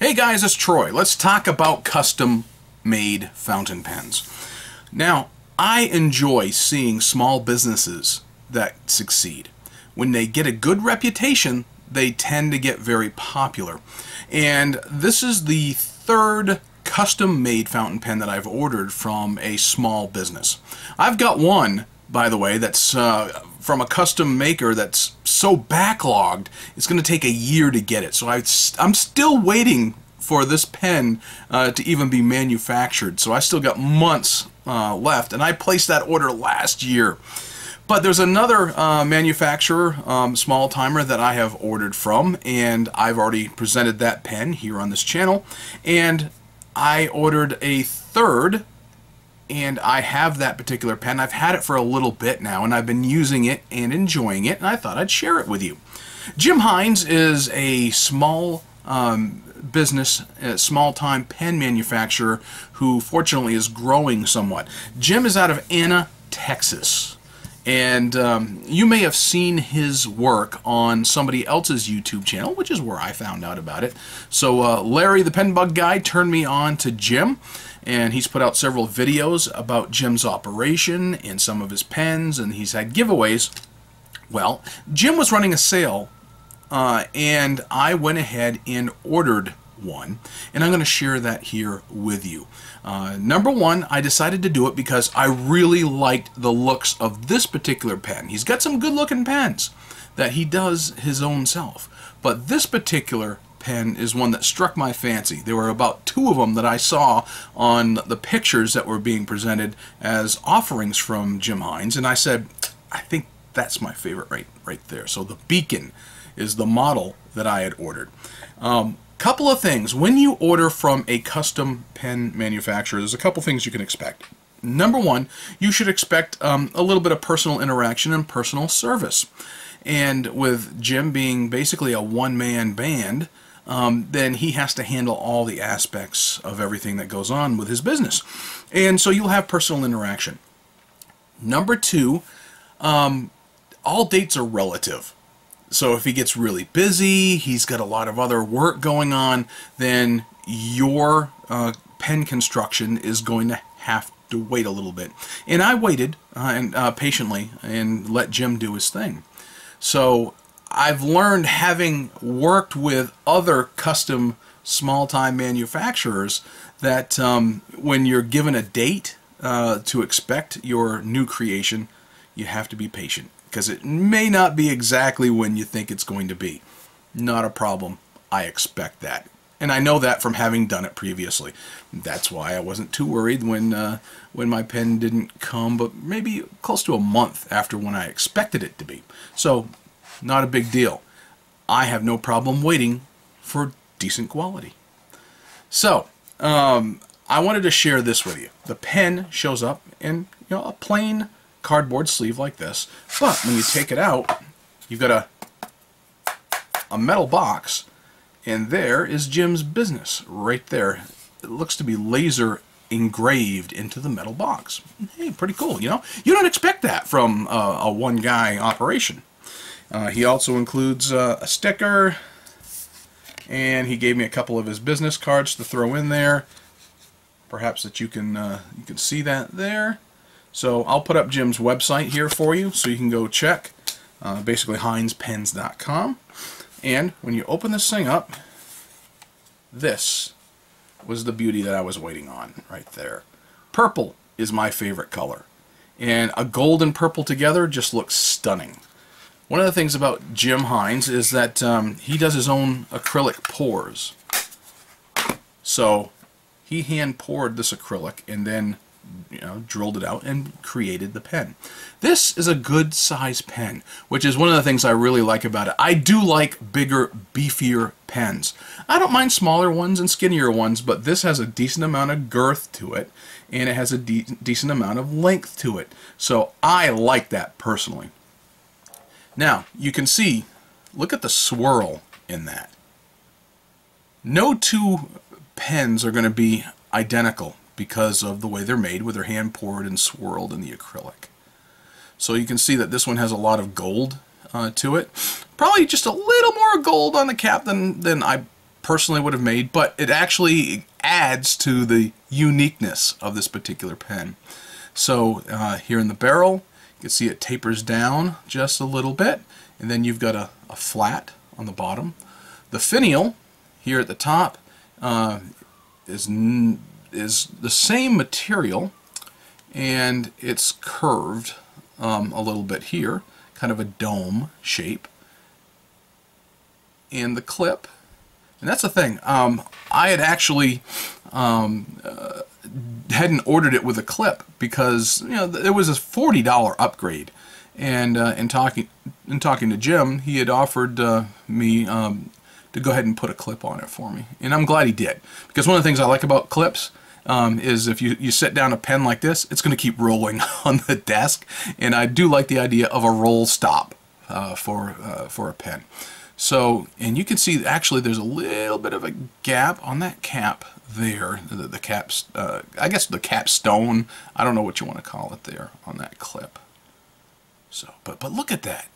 Hey guys, it's Troy. Let's talk about custom-made fountain pens. Now, I enjoy seeing small businesses that succeed. When they get a good reputation, they tend to get very popular. And this is the third custom-made fountain pen that I've ordered from a small business. I've got one, by the way, that's from a custom maker that's so backlogged, it's going to take a year to get it. So I'm still waiting for this pen to even be manufactured. So I still got months left, and I placed that order last year. But there's another manufacturer, small timer, that I have ordered from, and I've already presented that pen here on this channel. And I ordered a third, and I have that particular pen. I've had it for a little bit now, and I've been using it and enjoying it, and I thought I'd share it with you. Jim Hinze is a small business, small-time pen manufacturer who fortunately is growing somewhat. Jim is out of Anna, Texas. And you may have seen his work on somebody else's YouTube channel, which is where I found out about it. So Larry the pen bug guy turned me on to Jim, and he's put out several videos about Jim's operation and some of his pens, and he's had giveaways. Well, Jim was running a sale, and I went ahead and ordered one, and I'm going to share that here with you. Number one, I decided to do it because I really liked the looks of this particular pen. He's got some good looking pens that he does his own self, but this particular pen is one that struck my fancy. There were about two of them that I saw on the pictures that were being presented as offerings from Jim Hinze, and I said, I think that's my favorite right there. So the Beacon is the model that I had ordered. Couple of things. When you order from a custom pen manufacturer, there's a couple things you can expect. Number one, you should expect a little bit of personal interaction and personal service. And with Jim being basically a one-man band, then he has to handle all the aspects of everything that goes on with his business. And so you'll have personal interaction. Number two, all dates are relative. So if he gets really busy, he's got a lot of other work going on, then your pen construction is going to have to wait a little bit. And I waited patiently and let Jim do his thing. So I've learned, having worked with other custom small-time manufacturers, that when you're given a date to expect your new creation, you have to be patient, because it may not be exactly when you think it's going to be. Not a problem. I expect that. And I know that from having done it previously. That's why I wasn't too worried when my pen didn't come, but maybe close to a month after when I expected it to be. So, not a big deal. I have no problem waiting for decent quality. So, I wanted to share this with you. The pen shows up in, you know, a plain cardboard sleeve like this, but when you take it out, you've got a metal box, and there is Jim's business right there. It looks to be laser engraved into the metal box. Hey, pretty cool, you know? You don't expect that from a one-guy operation. He also includes a sticker, and he gave me a couple of his business cards to throw in there. Perhaps that you can see that there. So I'll put up Jim's website here for you so you can go check, basically HinzePens.com. And when you open this thing up, this was the beauty that I was waiting on right there. Purple is my favorite color, and a gold and purple together just looks stunning. One of the things about Jim Hinze is that he does his own acrylic pours. So he hand poured this acrylic and then, you know, drilled it out and created the pen. This is a good size pen, which is one of the things I really like about it. I do like bigger, beefier pens. I don't mind smaller ones and skinnier ones, but this has a decent amount of girth to it, and it has a decent amount of length to it. So I like that personally. Now, you can see, look at the swirl in that. No two pens are going to be identical because of the way they're made, with their hand poured and swirled in the acrylic. So you can see that this one has a lot of gold to it. Probably just a little more gold on the cap than I personally would have made, but it actually adds to the uniqueness of this particular pen. So here in the barrel, you can see it tapers down just a little bit, and then you've got a flat on the bottom. The finial here at the top is the same material, and it's curved a little bit here, kind of a dome shape. And the clip, and that's the thing, I had actually hadn't ordered it with a clip because, you know, it was a $40 upgrade, and in talking to Jim, he had offered me to go ahead and put a clip on it for me, and I'm glad he did, because one of the things I like about clips is if you set down a pen like this, it's going to keep rolling on the desk, and I do like the idea of a roll stop for a pen. So, and you can see actually there's a little bit of a gap on that cap there, the cap's, I guess the capstone, I don't know what you want to call it there on that clip. So, but look at that.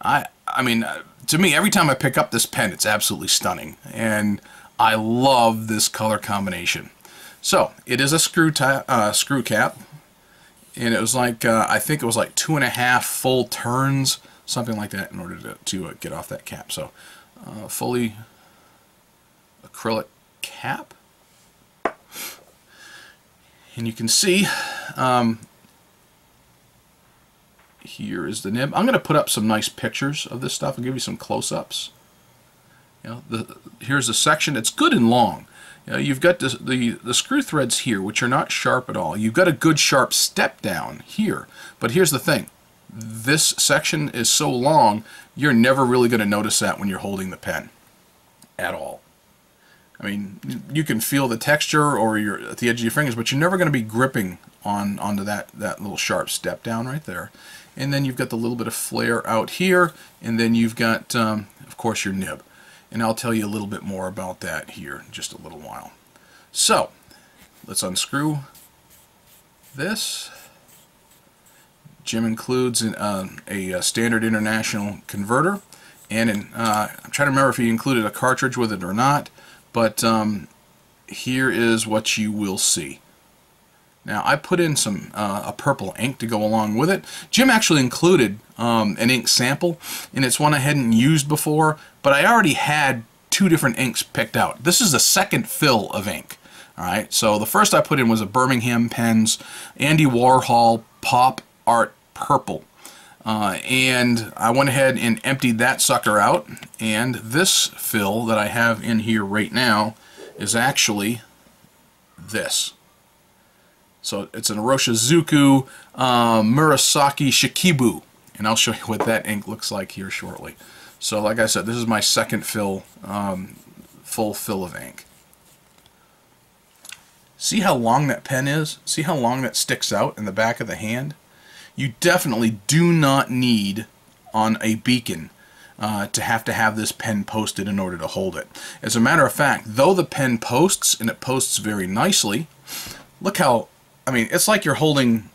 I mean, to me, every time I pick up this pen, it's absolutely stunning, and I love this color combination. So, it is a screw cap, and it was like, I think it was like 2.5 full turns, something like that, in order to get off that cap. So fully acrylic cap, and you can see here is the nib. I'm going to put up some nice pictures of this stuff and give you some close-ups. You know, here's the section. It's good and long. You know, you've got this, the screw threads here, which are not sharp at all. You've got a good sharp step down here, but here's the thing. This section is so long, you're never really going to notice that when you're holding the pen at all. I mean, you can feel the texture or you're at the edge of your fingers, but you're never going to be gripping onto that little sharp step down right there. And then you've got the little bit of flare out here, and then you've got, of course, your nib. And I'll tell you a little bit more about that here in just a little while. So, let's unscrew this. Jim includes a standard international converter, and I'm trying to remember if he included a cartridge with it or not, but here is what you will see. Now, I put in some a purple ink to go along with it. Jim actually included an ink sample, and it's one I hadn't used before, but I already had 2 different inks picked out. This is the second fill of ink. All right, so the first I put in was a Birmingham Pens Andy Warhol Pop Art purple, and I went ahead and emptied that sucker out, and this fill that I have in here right now is actually this. So it's an Iroshizuku Murasaki Shikibu, and I'll show you what that ink looks like here shortly. So like I said, this is my second fill, full fill of ink. See how long that pen is? See how long that sticks out in the back of the hand? You definitely do not need on a Beacon to have this pen posted in order to hold it. As a matter of fact, though the pen posts, and it posts very nicely, look how, I mean, it's like you're holding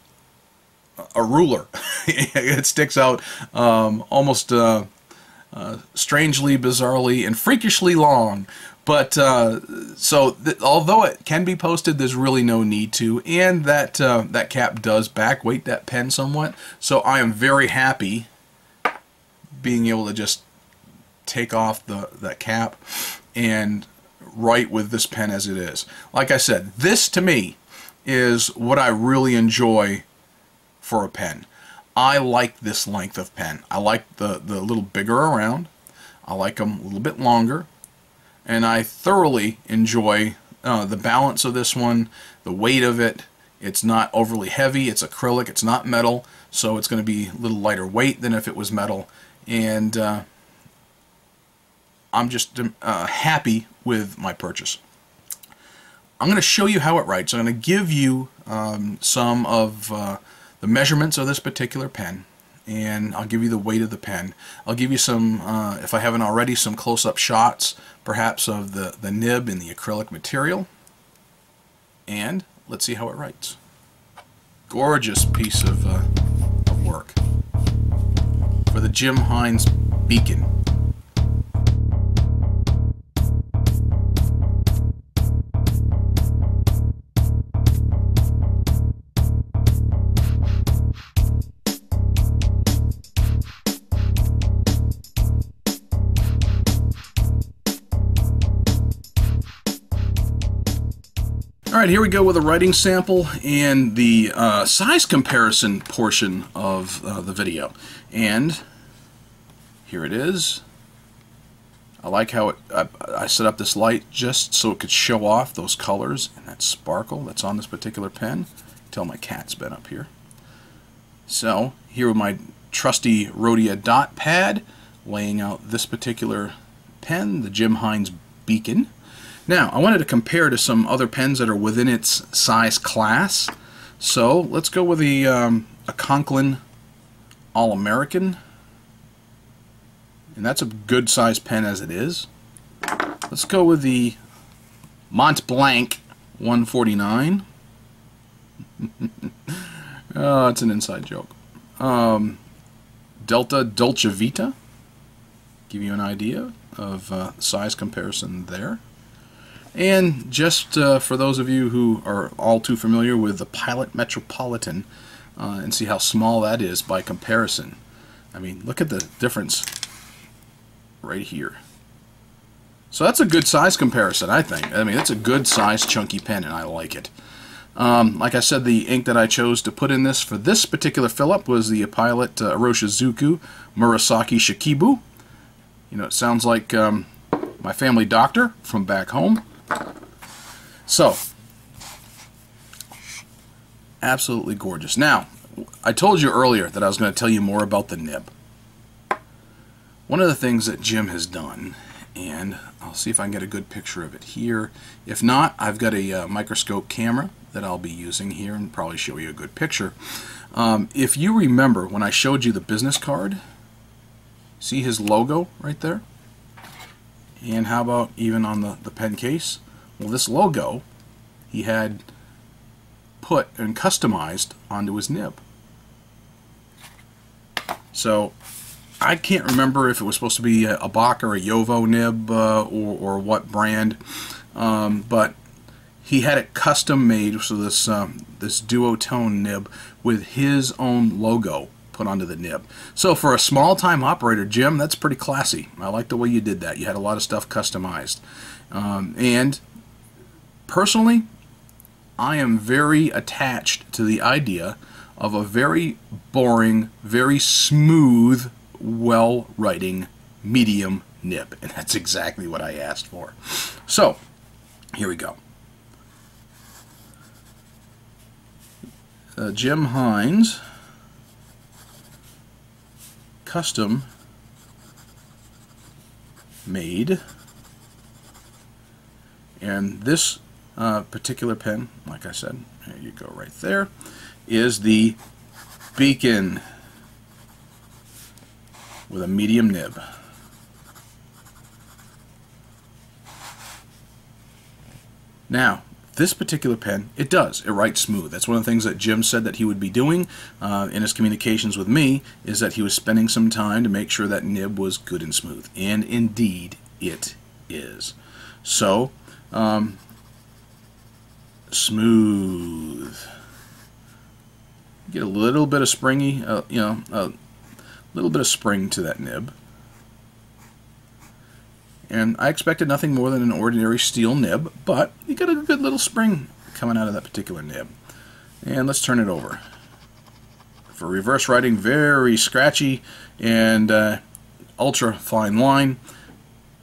a ruler. It sticks out almost strangely, bizarrely, and freakishly long. But, although it can be posted, there's really no need to, and that cap does backweight that pen somewhat, so I am very happy being able to just take off that cap and write with this pen as it is. Like I said, this to me is what I really enjoy for a pen. I like this length of pen. I like the little bigger around. I like them a little bit longer. And I thoroughly enjoy the balance of this one, the weight of it. It's not overly heavy, it's acrylic, it's not metal, so it's going to be a little lighter weight than if it was metal. And I'm just happy with my purchase. I'm going to show you how it writes. I'm going to give you some of the measurements of this particular pen, and I'll give you the weight of the pen. I'll give you some, if I haven't already, some close-up shots, perhaps of the nib and the acrylic material. And let's see how it writes. Gorgeous piece of work for the Jim Hinze Beacon. All right, here we go with a writing sample and the size comparison portion of the video. And here it is. I like how I set up this light just so it could show off those colors and that sparkle that's on this particular pen. Till my cat's been up here. So here with my trusty Rhodia Dot Pad, laying out this particular pen, the Jim Hinze Beacon. Now, I wanted to compare to some other pens that are within its size class, so let's go with a Conklin All-American, and that's a good size pen as it is. Let's go with the Montblanc 149. Oh, it's an inside joke. Delta Dolce Vita. Give you an idea of size comparison there. And just for those of you who are all too familiar with the Pilot Metropolitan, and see how small that is by comparison. I mean, look at the difference right here. So that's a good size comparison, I think. I mean, it's a good size chunky pen, and I like it. Like I said, the ink that I chose to put in this for this particular fill-up was the Pilot Iroshizuku Murasaki Shikibu. You know, it sounds like my family doctor from back home. So, absolutely gorgeous. Now, I told you earlier that I was going to tell you more about the nib. One of the things that Jim has done, and I'll see if I can get a good picture of it here. If not, I've got a microscope camera that I'll be using here and probably show you a good picture. If you remember when I showed you the business card, see his logo right there? And how about even on the pen case? Well, this logo he had put and customized onto his nib. So I can't remember if it was supposed to be a Bock or a Yovo nib or what brand, but he had it custom made, so this this duotone nib with his own logo put onto the nib. So for a small-time operator, Jim, that's pretty classy. I like the way you did that. You had a lot of stuff customized. And personally, I am very attached to the idea of a very boring, very smooth, well-writing medium nib, and that's exactly what I asked for. So here we go. Jim Hinze custom made, and this particular pen, like I said, there you go right there, is the Beacon with a medium nib. Now, this particular pen, it does. It writes smooth. That's one of the things that Jim said that he would be doing in his communications with me, is that he was spending some time to make sure that nib was good and smooth. And indeed, it is. So, smooth. Get a little bit of springy, you know, little bit of spring to that nib, and I expected nothing more than an ordinary steel nib, but you got a good little spring coming out of that particular nib. And let's turn it over for reverse writing. Very scratchy and ultra fine line.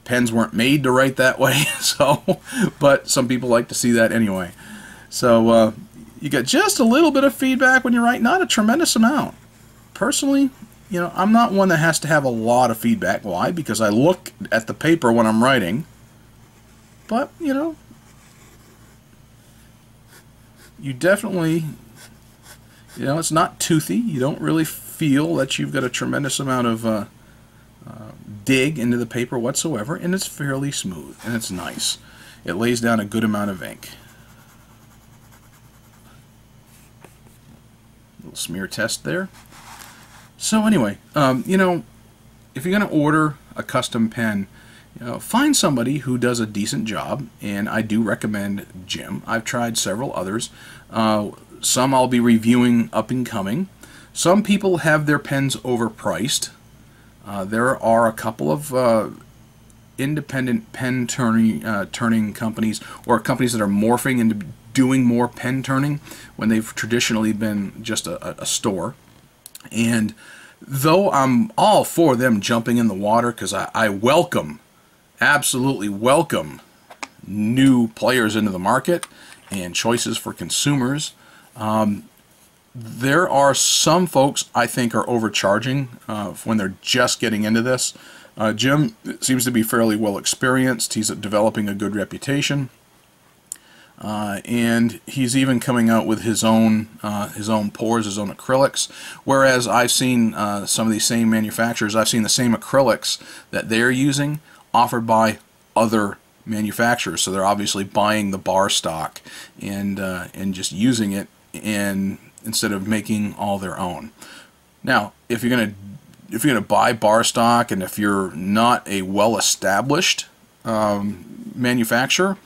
Pens weren't made to write that way, so but some people like to see that anyway. So you get just a little bit of feedback when you write, not a tremendous amount. Personally, you know, I'm not one that has to have a lot of feedback. Why? Because I look at the paper when I'm writing. But, you know, you definitely, you know, it's not toothy. You don't really feel that you've got a tremendous amount of dig into the paper whatsoever. And it's fairly smooth. And it's nice. It lays down a good amount of ink. Little smear test there. So anyway, you know, if you're going to order a custom pen, you know, find somebody who does a decent job, and I do recommend Jim. I've tried several others. Some I'll be reviewing up and coming. Some people have their pens overpriced. There are a couple of independent pen turning companies, or companies that are morphing into doing more pen turning when they've traditionally been just a store. And though I'm all for them jumping in the water, because I welcome, absolutely welcome, new players into the market and choices for consumers, there are some folks I think are overcharging when they're just getting into this. Jim seems to be fairly well experienced. He's developing a good reputation, and he's even coming out with his own pours, his own acrylics. Whereas I've seen some of these same manufacturers, I've seen the same acrylics that they're using offered by other manufacturers. So they're obviously buying the bar stock and just using it instead of making all their own. Now, if you're gonna buy bar stock, and if you're not a well-established manufacturer,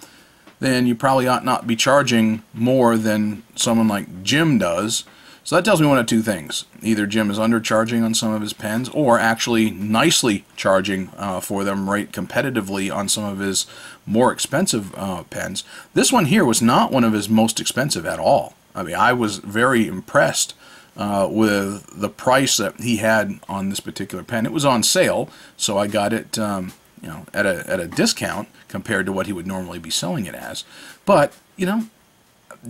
then you probably ought not be charging more than someone like Jim does. So that tells me one of two things. Either Jim is undercharging on some of his pens, or actually nicely charging for them right competitively on some of his more expensive pens. This one here was not one of his most expensive at all. I mean, I was very impressed with the price that he had on this particular pen. It was on sale, so I got it you know, at a discount compared to what he would normally be selling it as. But, you know,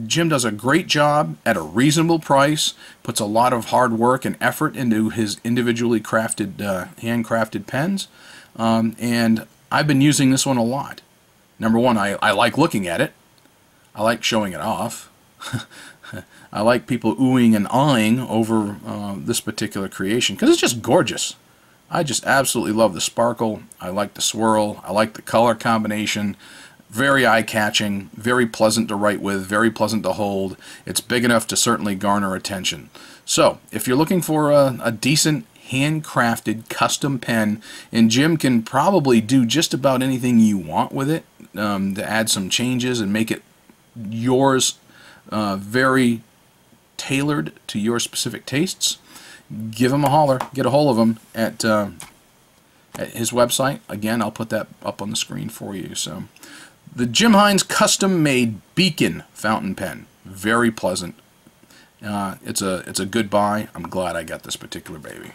Jim does a great job at a reasonable price, puts a lot of hard work and effort into his individually crafted, handcrafted pens, and I've been using this one a lot. Number one, I like looking at it. I like showing it off. I like people oohing and eyeing over this particular creation, because it's just gorgeous. I just absolutely love the sparkle. I like the swirl. I like the color combination. Very eye-catching, very pleasant to write with, very pleasant to hold. It's big enough to certainly garner attention. So, if you're looking for a decent, handcrafted, custom pen, and Jim can probably do just about anything you want with it to add some changes and make it yours, very tailored to your specific tastes, give him a holler. Get a hold of him at his website. Again, I'll put that up on the screen for you. So, the Jim Hinze custom-made Beacon fountain pen, very pleasant. It's a good buy. I'm glad I got this particular baby.